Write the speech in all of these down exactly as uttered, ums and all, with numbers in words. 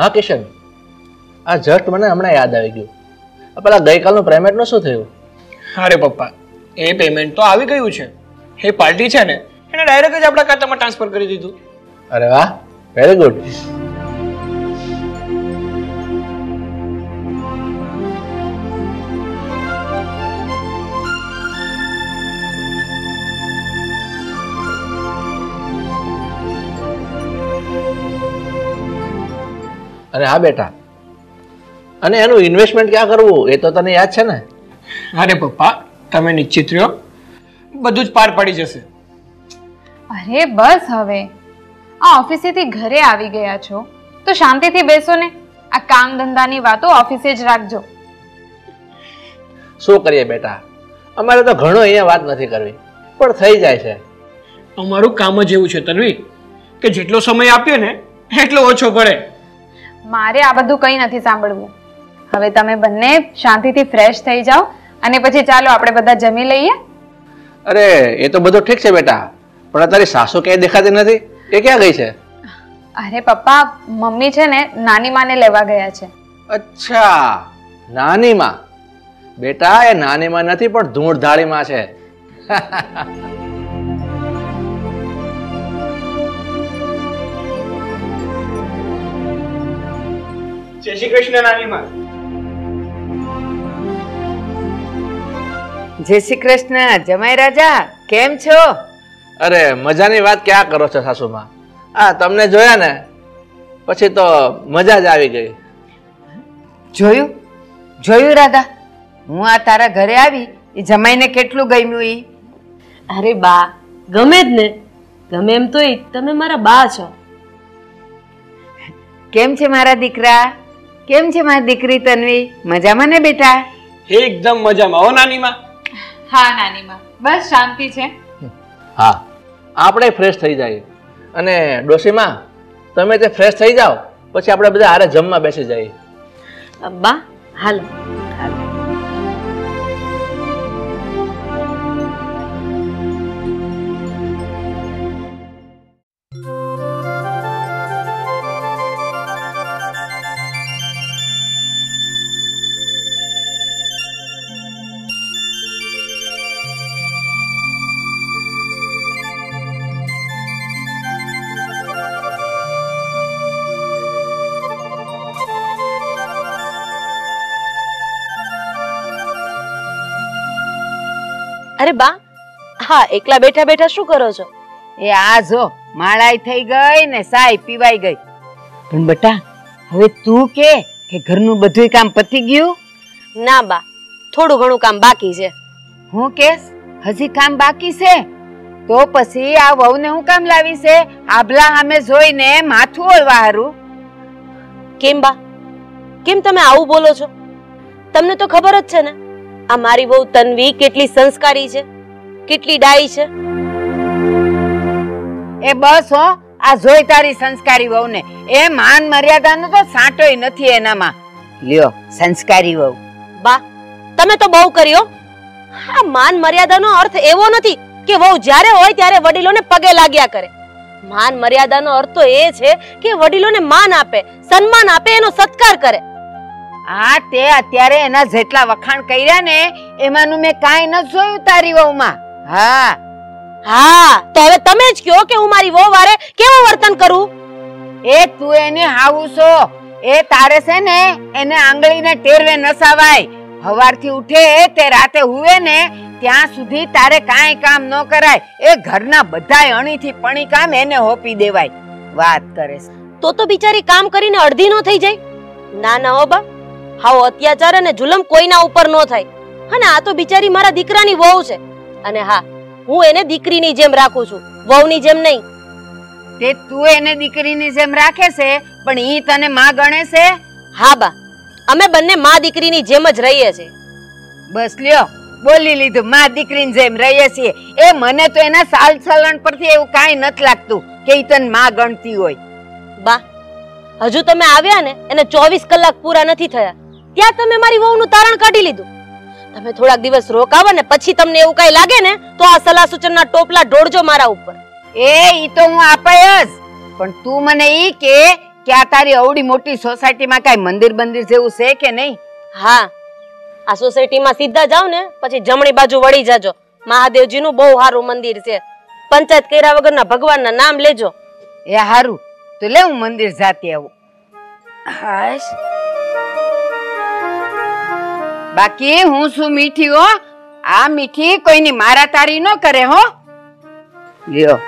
हाँ किशन, आ जस्ट मैंने हमने याद आ गयु। पेला गई काल पेमेंट नो शू थयु? अरे पप्पा ए पेमेंट तो आई गयु छे। ए पार्टी छे ने एने डायरेक्ट ज आपड़ा खाता में ट्रांसफर करी दीधु। अरे वाह, वेरी गुड। अरे हाँ बेटा, अने एनु इन्वेस्टमेंट क्या करवू ए तो तने याद छे ने? अरे पप्पा तमे निश्चित रहो, बधुं ज पार पड़ी जशे। अरे बस हवे आ ऑफिसे थी घरे आवी गया छो तो शांति थी बेसो ने, आ काम धंधानी वातो ऑफिसे ज राखजो। शुं करीए बेटा, अमारे तो घणो अहींया वात नथी करवी पण थई जाय छे। अमारुं काम ज एवुं छे तन्वी के जेटलो समय आप्यो ने एटलो ओछो पड़े। मारे आ बधुं कई नथी सांभळवुं। हवे तमे बन्ने शांतिथी फ्रेश थई जाओ अने पछी चालो आपणे बधा जमी लईए। अरे ए तो बधुं ठीक छे बेटा, पण तारी सासु के देखाती नथी, ए क्यां गई छे? अरे पप्पा मम्मी छे ने नानी माने लेवा गया छे। अच्छा, नानी मां? बेटा ए नानी मां नथी पण धूणधाड़ी मां छे। जय श्री कृष्ण नानी मां। जय श्री कृष्ण जमाई राजा, केम छो? अरे मजानी बात क्या करो छो सासु मां, आ तमने जोया ने पछी तो मजा ज आवी गई। जोयु जोयु राधा, हूँ आ तारा घरे आवी ई जमाई ने केटलू गम्यु ई। अरे बा गमे ज ने, गमे एम तो तमे मारा बा छो। केम छे मारा दीकरा, केम छे मारी दीकरी तन्वी, मजा मां ने बेटा? एकदम मजा मां हो नानी मां। हाँ नानी मां, बस शांति छे। हाँ आपणे फ्रेश थई जाए अने डोशी मां तमे ते फ्रेश थई जाओ पछी आपणे बधा हारे जमवा बेसी जाए। अब्बा हालो। अरे बा हाँ एकला बैठा बैठा शू करो छो? ए आ जो माळाई थई गई ने साई पीवाई गई, पण बेटा हवे तू के के घरनु बधुंय काम पती गयु? ना बा थोड़ू घणु काम बाकी छे। हूँ केस हजी काम बाकी छे? तो पछी आ वहु ने हूँ काम लावी छे आबला सामे जोईने माथुं ओलवा हारू? केम बा, केम तमे आवुं बोलो छो? तमने तो खबर ज छे ने आ मारी वहू तन्वी केटली संस्कारी छे, केटली डाई छे। ए बस हो आ जोई तारी संस्कारी वहू ने, ए मान मर्यादा नो तो साटोय नथी एनामा। लियो संस्कारी वहू। बा तमे तो बहु करियो। आ मान मर्यादा नो अर्थ एवो नथी के वहू ज्यारे होय त्यारे वडीलो ने पगे लाग्या करे। मान मर्यादा नो अर्थ तो ए छे के वडीलो ने मान आपे, सन्मान आपे, एनो सत्कार करे। आ ते अत्यारे एना जेटला वखाण कर्या ने एमानु मे काई न जोयुं तारी वहुमां। हां हां तो हवे तमे ज कहो के हुं मारी वहु वारे केवुं वर्तन करूं? ए तू एने हावुसो, ए तारे से ने एने आंगळी ने टेरवे न सावाय। हवारथी उठे ते राते हुए ने त्यां सुधी तारे काई काम न कराय। ए घरना बधाय अणीथी पणी काम एने होपी देवाय। वात करे तो तो बिचारी काम करीने अर्धी नो थई जाय? ना ना हो बा, हाव अत्याचार अने जुलम कोईना उपर नो थाय। हने आ तो बिचारी मारा दीकरानी वहू छे अने हां हूं एने दीकरीनी जेम राखुं छुं, वहूनी जेम नहीं। ते तू एने दीकरीनी जेम राखे छे पण ई तने मां गणे छे? हां बा, अमे बन्ने मां दीकरीनी जेम ज रहीए छे। बस ल्यो बोली लीधुं, मां दीकरीनी जेम रहीए छे। ए मने तो एना साल चलन परथी एवुं काई नथ लागतुं के ई तने मां गणती होय। बा हजू तमे आव्या ने एने चोवीस कलाक पूरा नथी थया त्यां तमे मारी वहुनु तारण काढी लीधुं। तमे थोड़ा दिवस रोकावा ने पछी तमने एवुं काई लागे ने तो आ सलाह सूचनना टोपला ढोळजो मारा उपर। ए ई तो हूं आपय ज, पण तू मने ई के क्या तारी अवड़ी मोटी सोसायटी में कई मंदिर बंदिर जेवू छे के नहीं? हाँ, आ सोसायटी में सीधा जाओ ने पछी जमणी बाजू वळी जाजो, महादेवजी नु बहु हारू मंदिर छे, पंचायत कर्या वगर ना भगवान ना नाम लेजो। ए हारू, तो ले हूं मंदिर जाती आवू। हाश, बाकी हूँ शु मीठी हो, आ मीठी कोई नी मारा तारी न करे हो। लियो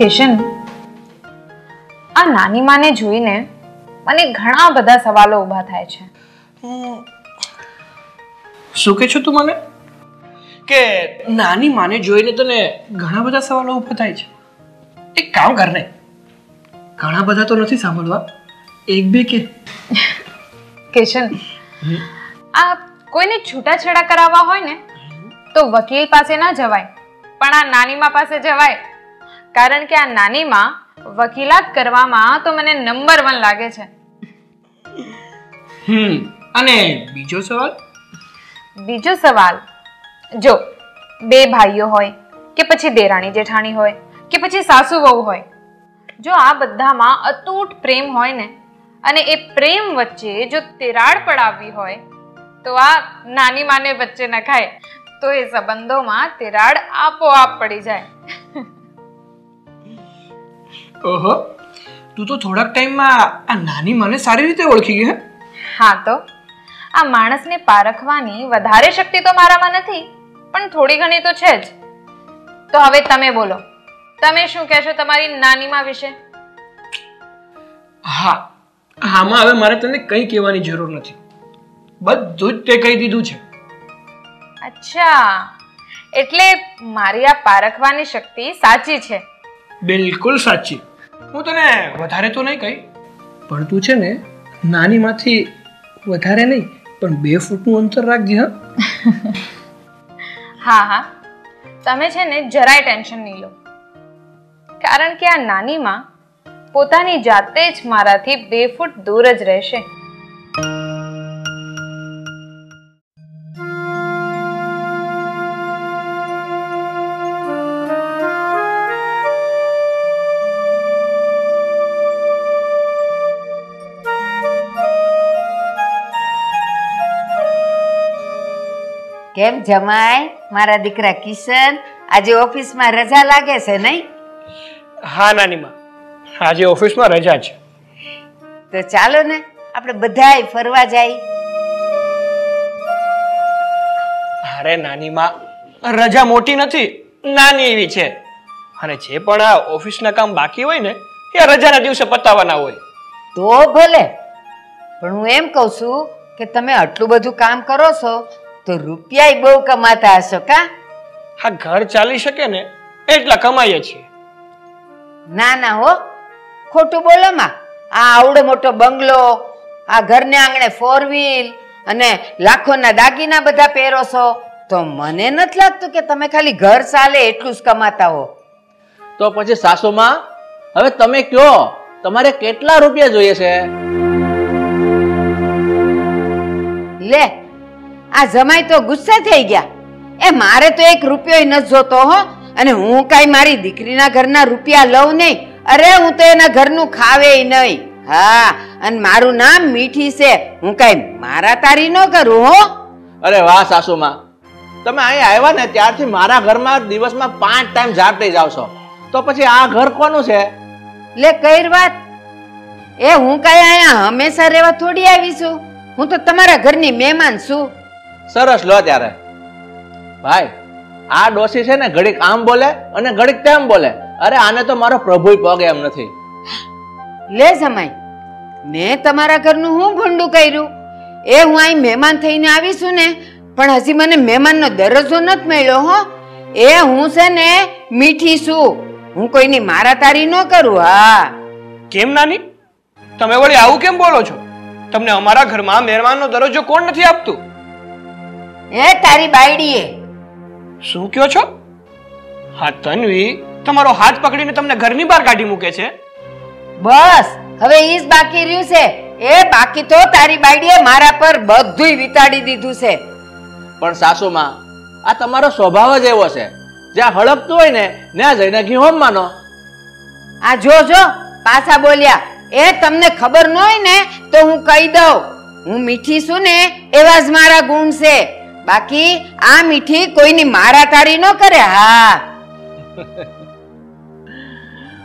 केशन, आ नानी माने जोईने मने घणा बधा सवालो उभा थाय छे। शुं के छो तू मने के नानी माने जोईने तने घणा बधा सवालो उभा थाय छे? एक काम कर ने, घणा बधा तो नथी सांभळवा, एक बे के। केशन, आप कोईने छूटाछेड़ा करावा होय ने तो वकील पासे ना जवाय, पण आ नानी मा पासे जवाय, कारण के आ नानी मा वकीलात करवामां तो मने नंबर वन लागे छे। हम्म, अने बीजो सवाल? बीजो सवाल जो बे भाईओ होय के पछी देराणी जेठाणी होय के पछी सासू वहू होय, जो आ बधामां अतूट प्रेम होय ने अने ए प्रेम वच्चे जो तिराड़ पड़ावी होय तो आ नानी माने बच्चे न खाए तो ए संबंधों मां तिराड़ आपोआप पड़ी जाए। ओहो, तू तो थोड़ा टाइम मां आ नानी माने सारी रीते ओळखी गई है। हाँ तो आ मानस ने पारखवानी वधारे शक्ति तो मारा मां नथी, पण थोड़ी घणी तो छे ज। तो हवे तमे बोलो, तमे शुं कहेशो तमारी नानी मां विषे? हाँ हाँ, मां हवे मारे तने कई कहेवानी जरूर नथी, बधुं ज ते कही दीधुं छे। अच्छा, एटले मारी आ पारखवानी शक्ति साची छे? बिल्कुल साची। हूँ तने वधारे तो नहीं कही, पर तू छे ने नानी माथी वधारे नहीं पण बे फूटनु अंतर राखजे। हां हां हां, तमे छे ने જરાય टेंशन नहीं लो, कारण के आ नानी मां पोतानी जाते ज माराथी बे फूट दूर ज रहेशे। केम जमाय, मारा दीकरा किशन आजे ऑफिस में रजा लागे से नहीं? हाँ नानी मां, आजे ऑफिस में रजा छे। तो चालो ने आपणे बधाय फरवा जाई। अरे नानी मां, रजा मोटी नथी, नानी एवी छे, अने जे पण आ ऑफिस ना काम बाकी होय ने ए रजाना दिवसे पतावाना होय। तो भले, पण हुं एम कहूं छुं के तमे आटलुं बधुं काम करो छो तो रुपया ही बहु कमाता हशो का? हाँ, घर चाली सके ने एटला कमाईए छे। ना ना हो, खोटू बोलो मां, आ आवड़ो मोटो बंगलो, आ घरने आंगणे फोर व्हील अने लाखों ना दागीना बधा पेरो छो तो मने नथ लागतुं के तमे खाली घर चाले एटलुं ज कमाता हो। तो पछी सासू मां, हवे तमे कहो तमारे केटला रुपया जोईए छे? ले आ जमाई तो गुस्से थई गया, ए मारे तो एक रुपयो ही न जोतो हो अने हूँ काई मारी दीकरीना घरना रुपया लऊ नहीं। अरे हूँ तो एना घरनु खावे ही नहीं। हाँ, अन मारू नाम मीठी से, हूँ काई मारा तारी न करू हो। अरे वाह सासू मां, तमे आया आव्या ने त्यारथी मारा घर में दिवस में पांच टाइम झापटी जाओ छो तो पछी आ घर कोनु छे? ले कईर वात, ए हूँ काई आया हमेशा रेवा थोड़ी आवी छुं, हूँ तो तमारा घरनी मेहमान छुं। सरस लो त्यारे भाई, आ डोसी छे ने घड़ीक आम बोले अने घड़ीक तेम बोले, अरे आने तो मारो प्रभु पग एम नथी। ले जमाई, मैं तमारा घरनु हुं भंडू कर्यु, ए हुं आई मेहमान थईने आवी छुं ने पण हजी मने मेहमाननो दरजो नथ मळ्यो हो। ए हुं छे ने मीठी छुं, हुं कोईनी मारा तारी न करू। हां केम नानी, तमे वळी आवुं केम बोलो छो? तमने અમારા ઘરમાં મહેમાનનો દરજ્જો કોણ નથી આપતું? ए तारी बायडी है। शू क्यों छो? हाँ तन्वी, तमारो हाथ पकड़ी ने तमने घरनी बार काढ़ी मूके छे। बस हवे ईज बाकी रह्यु छे, ए बाकी तो तारी बायडीए मारा पर बधुंय विताड़ी दीधुं छे। पण सासू मां आ तमारो स्वभाव ज एवो छे ज्यां हळकतो होय ने न्या जईने घी होम मानो। आ जो जो पाछा बोल्या ए तमने खबर न होय ने तो हूँ कही दऊ, हूँ मीठी छू ने एवा ज मारा गुण छे, बाकी आ मीठी कोईनी मारा ताड़ी न करे। हां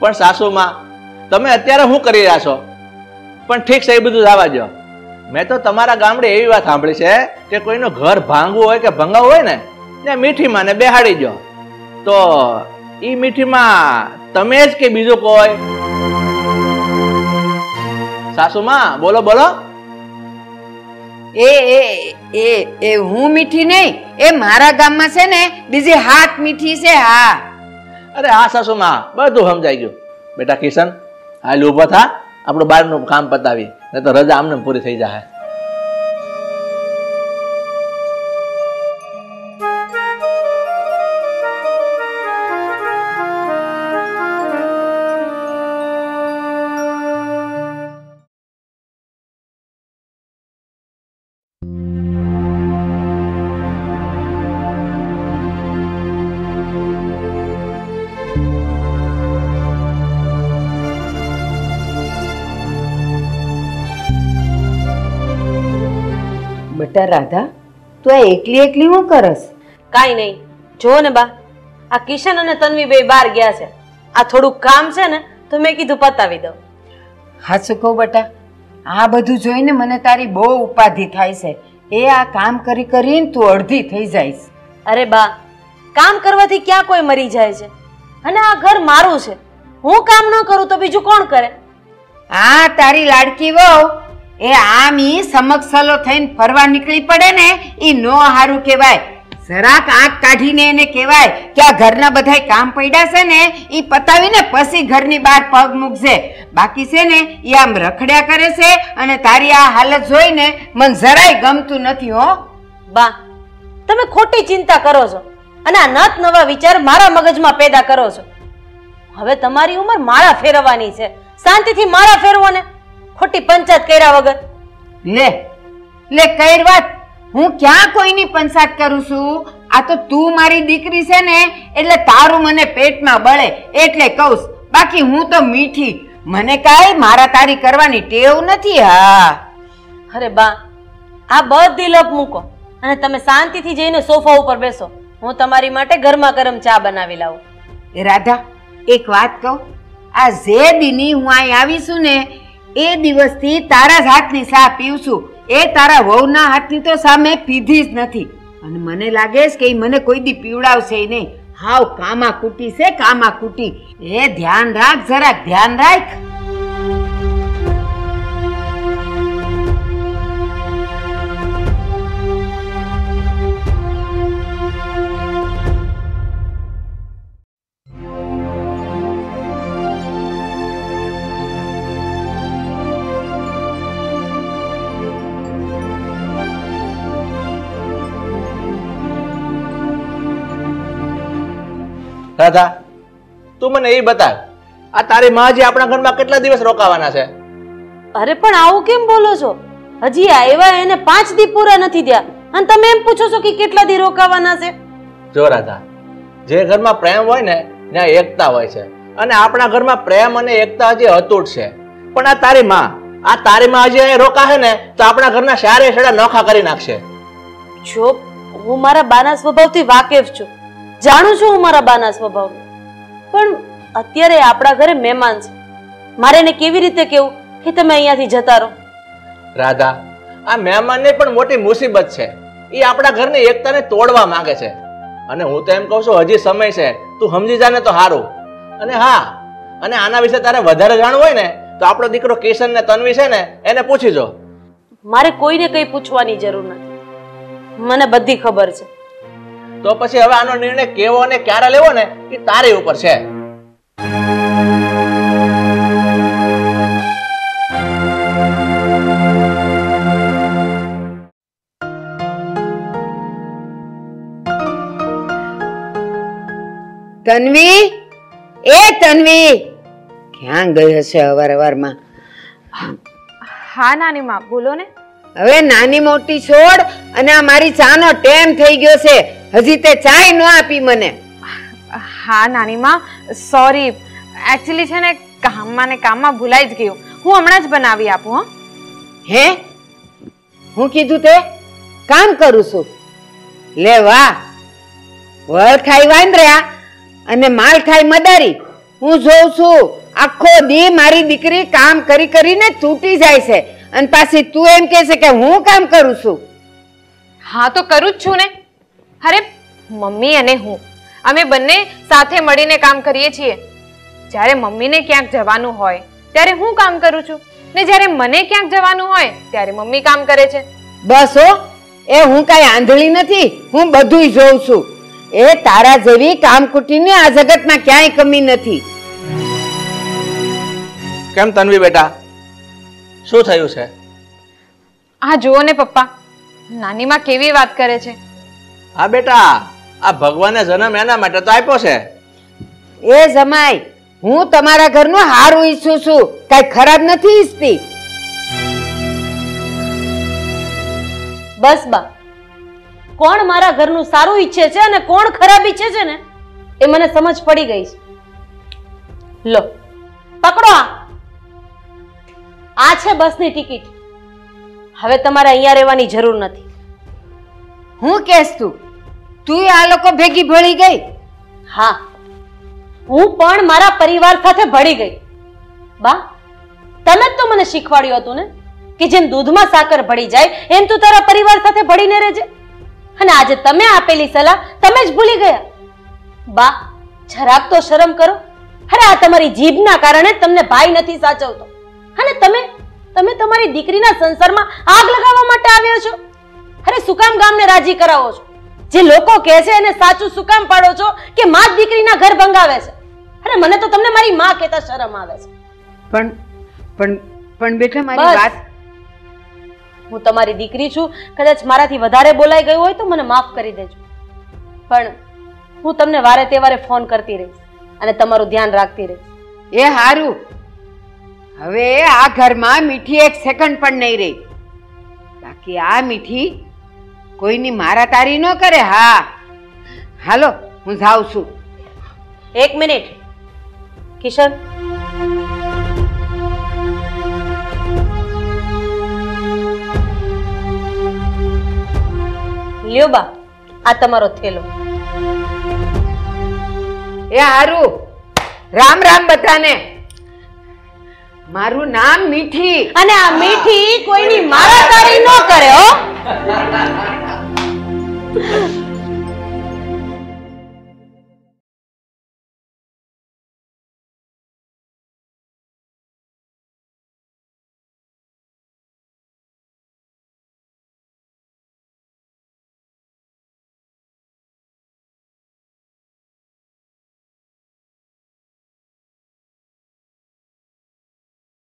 पण सासू मां तमे अत्यारे हूँ करी रह्या छो? पण ठीक छे, बधुं जावा द्यो। मैं तो तमारा गामडे एवी वात सांभळी छे के कोईनो घर भांगवू होय के भंगावू होय ने ने मीठी माने बेहाड़ी द्यो, तो ई मीठी मां तमे ज के बीजो कोई? सासू मां बोलो बोलो। ए ए ए ए हूँ मीठी नहीं, ए मारा गाम में छे ने बीजी हाथ मीठी छे। हां अरे हां सासू मां बधुं समजाई गयुं। बेटा किशन हाल ऊभो था, आपणो बारनुं काम पतावी नहीं तो रजा आमने पूरी थई जाय। राधा तू आ एकली एकली हूं करस? काई नहीं जो ने बा आ किशन अने तन्वी बे बाहर गया छे, आ थोड़ू काम छे ने तो मैं कीधुं पतावी दऊं। हाचु को बेटा, आ बधुं जोईने मने तारी बो उपाधि थाय छे। ए आ काम करी करीन तू अर्धी थई जाईस। अरे बा काम करवाथी क्या कोई मरी जाय छे, अने आ घर मारू छे, हूँ काम न करूं तो बीजू कोण करे? आ तारी लाडकी वहू ए आमी समक्षलो थईने फरवा निकली पड़े ने ई नो हारू केवाय। જરાક આંખ કાઢીને એને કહેવાય કે આ ઘરના બધાય કામ પડ્યા છે ને ઈ પતાવીને પછી ઘરની બહાર પગ મૂકજે, બાકી છે ને ઈ આમ રખડ્યા કરે છે અને તારી આ હાલત જોઈને મન જરાય ગમતું નથી હો બા। તમે ખોટી ચિંતા કરો છો અને આ નત નવા વિચાર મારા મગજમાં પેદા કરો છો। હવે તમારી ઉંમર માળા ફેરવવાની છે, શાંતિથી માળા ફેરવો ને, खोटी पंचायत कर्या वगर। ले ले कई बात हूँ क्या कोई नी पंचायत करू छू। आ तो तू मारी दीकरी छे ने एटले तारू मने पेट में बळे एटले कहूस, बाकी हूँ तो मीठी, मने काई मारा तारी करवानी टेव नथी। हां अरे बा आ बधी लप मूको अने तमे शांतिथी जईने सोफा उपर बेसो, हूँ तमारी माटे गरमा गरम चा बनावी लावुं। ए राधा एक बात कहूं, आ जे दीनी हूँ आई आवी छू ने ए दिवस थी तारा हाथनी सा पीऊं छू, ए तारा वहुना हाथनी तो सा मैं पीधी ज नथी अने मने लागे छे के मने कोई दी पीवड़ावशे ही नहीं। हाव कामा कूटी से कामा कूटी। ए ध्यान राख, जरा ध्यान राख। राधा तू मने ए बता आ तारी मां जी आपणा घर में केटला दिवस रोकावाना छे? अरे पण आवो केम बोलो छो, हजी आव्या एने पांच दी पूरा नथी थया अन तमे एम पूछो छो के केटला दी रोकावाना छे। जो राधा जे घर में प्रेम होय ने न्या एकता होय छे अने आपणा घर में प्रेम अने एकता जे अतूट छे, पण आ तारी मां आ तारी मां जे रोका छे ने तो आपणा घर ना सारे सड़ा नोखा करी नाखशे। जो हूँ मारा बाना स्वभावथी वाकेफ छुं, जाणू छुं हूँ मारा बाना स्वभाव, पण अत्यारे आपड़ा घरे मेहमान छे, मारे ने केवी रीते केवुं के तमे अहींयाथी जता रहो। राधा आ मेहमान ने पण मोटी मुसीबत छे, ई आपड़ा घर ने एकता ने तोड़वा मांगे छे अने हूँ तो एम कहूं छुं हजी समय छे, तू समजी जाने तो सारू। अने हाँ अने आना विशे तारे वधारे जाणवुं होय ने तो आपणो दीकरो किशन ने तन्वी छे ने एने पूछी जो। मारे कोईने कई पूछवानी जरूर नथी, मने बधी खबर छे। तो पछी हवे आनो निर्णय केवो ने क्यारे लेवो ने ई तारे ऊपर छे। तन्वी ए तन्वी क्यां गई हशे अवार अवार मां? हां नानी मां बोलो ने। હવે નાની મોટી છોડ અને આ મારી ચાનો ટેમ થઈ ગયો છે, હજી તે ચાય ન આપી મને। હા નાની માં, સોરી, એક્ચ્યુઅલી છે ને કામમાં ને કામમાં ભૂલાઈ જ ગયું, હું હમણાં જ બનાવી આપું હો। હે, હું કીધું તે કામ કરું છું। લે વાહ, વળ ખાઈ વાંદર્યા અને માલ ખાઈ મદારી, હું જોઉં છું આખો દી મારી દીકરી કામ કરી કરીને તૂટી જાય છે અને પાછી તું એમ કહે છે કે હું કામ કરું છું। હા તો કરું જ છું ને। અરે મમ્મી અને હું અમે બંને સાથે મળીને કામ કરીએ છીએ। જ્યારે મમ્મીને ક્યાંક જવાનું હોય ત્યારે હું કામ કરું છું ને જ્યારે મને ક્યાંક જવાનું હોય ત્યારે મમ્મી કામ કરે છે। બસ હો, એ હું કાંઈ આંધળી નથી, હું બધું જોઉં છું। એ તારા જેવી કામકુટીને આ જગતમાં ક્યાંય કમી નથી। કેમ તન્વી બેટા, શું થયું છે? આ જુઓ ને પપ્પા, નાની માં કેવી વાત કરે છે। હા બેટા, આ ભગવાને જન્મ એના માટે તો આપ્યો છે। એ જમાઈ, હું તમારા ઘરનું હારું ઈચ્છું છું, કઈ ખરાબ નથી ઈચ્છતી। બસ બા, કોણ મારા ઘરનું સારું ઈચ્છે છે અને કોણ ખરાબ ઈચ્છે છે ને એ મને સમજ પડી ગઈ છે। લો પકડો, આ આ છે બસની ટિકિટ, હવે તમારે અહીંયા રહેવાની જરૂર નથી। હું કેસ તું તું આ લોકો ભેગી ભળી ગઈ? હા, હું પણ મારા પરિવાર સાથે ભળી ગઈ। બા, તમે જ તો મને શીખવાડ્યું હતું ને કે જેમ દૂધમાં સાકર ભળી જાય એમ તું તારા પરિવાર સાથે ભળીને રહેજે, અને આજે તમે આપેલી સલાહ તમે જ ભૂલી ગયા। બા, જરાક તો શરમ કરો। અરે આ તમારી જીભના કારણે તમને ભાઈ નથી સાચવતો અને તમે તમે તમારી દીકરીના સંસારમાં આગ લગાવવા માટે આવ્યો છો। અરે શું કામ ગામને રાજી કરાવો છો? જે લોકો કહે છે એને સાચું શું કામ પાડો છો કે માં દીકરીના ઘર ભંગાવે છે? અરે મને તો તમને મારી માં કહેતા શરમ આવે છે। પણ પણ પણ બેટા મારી વાત, હું તમારી દીકરી છું, કદાચ મારાથી વધારે બોલાઈ ગયું હોય તો મને માફ કરી દેજો, પણ હું તમને વારે તેવારે ફોન કરતી રહીશ અને તમારું ધ્યાન રાખતી રહીશ। એ હારું, હવે આ ઘરમાં મીઠી એક સેકન્ડ પણ નહીં રહી, બાકી આ મીઠી કોઈની મારા તારી ન કરે। હા હાલો, હું જાઉં છું। એક મિનિટ કિશન, લ્યો બા આ તમારો થેલો। એ હારું, રામ રામ બધાને। મારું નામ મીઠી અને આ મીઠી કોઈની મારાતારી ન કરે હો।